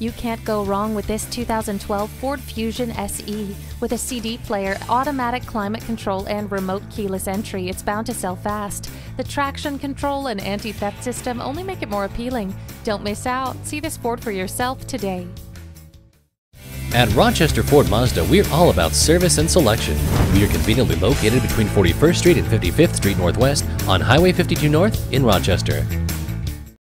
You can't go wrong with this 2012 Ford Fusion SE. With a CD player, automatic climate control, and remote keyless entry, it's bound to sell fast. The traction control and anti-theft system only make it more appealing. Don't miss out. See this Ford for yourself today. At Rochester Ford Mazda, we're all about service and selection. We are conveniently located between 41st Street and 55th Street Northwest on Highway 52 North in Rochester.